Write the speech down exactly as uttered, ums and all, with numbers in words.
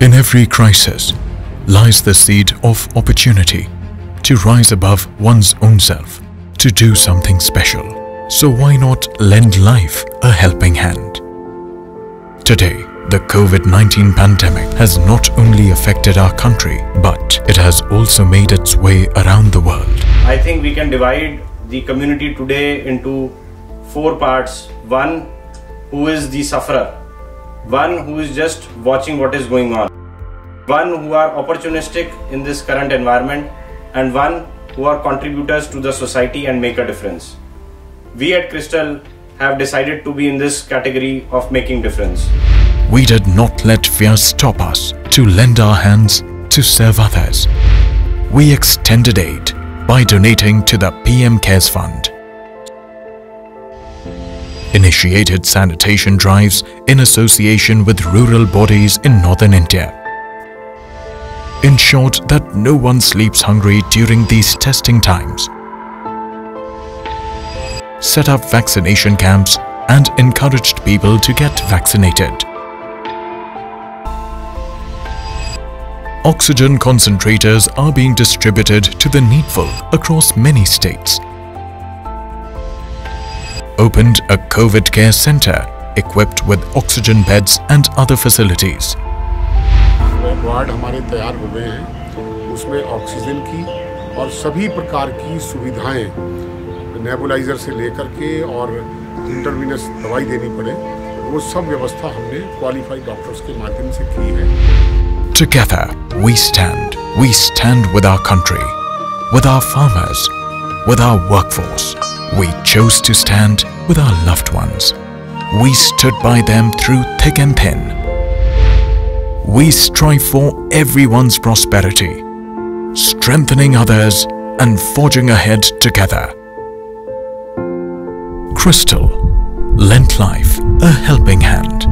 In every crisis lies the seed of opportunity to rise above one's own self, to do something special. So why not lend life a helping hand? Today, the COVID nineteen pandemic has not only affected our country, but it has also made its way around the world. I think we can divide the community today into four parts. One who is the sufferer, one who is just watching what is going on, one who are opportunistic in this current environment, and one who are contributors to the society and make a difference. We at Crystal have decided to be in this category of making difference. We did not let fear stop us to lend our hands to serve others. We extended aid by donating to the P M Cares Fund, initiated sanitation drives in association with rural bodies in northern India, ensured that no one sleeps hungry during these testing times, set up vaccination camps and encouraged people to get vaccinated. Oxygen concentrators are being distributed to the needful across many states. Opened a COVID care center equipped with oxygen beds and other facilities. Ward हमारे तैयार हो गए हैं, उसमें oxygen की और सभी प्रकार की सुविधाएं, नेबुलाइजर से लेकर के और इंटरवीनस दवाई देनी पड़े, वो सब व्यवस्था हमने क्वालिफाइड डॉक्टर्स के माध्यम से की है। Together we stand, we stand with our country, with our farmers, with our workforce. We chose to stand with our loved ones. We stood by them through thick and thin. We strive for everyone's prosperity, strengthening others and forging ahead together. Crystal lent life a helping hand.